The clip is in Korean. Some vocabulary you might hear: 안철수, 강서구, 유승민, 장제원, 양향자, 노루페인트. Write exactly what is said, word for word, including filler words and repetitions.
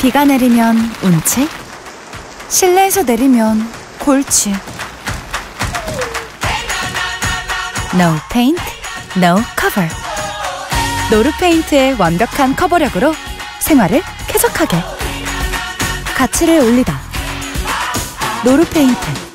비가 내리면 운치, 실내에서 내리면 골치. No paint, no cover. 노루페인트의 완벽한 커버력으로 생활을 쾌적하게. 가치를 올리다. 노루페인트.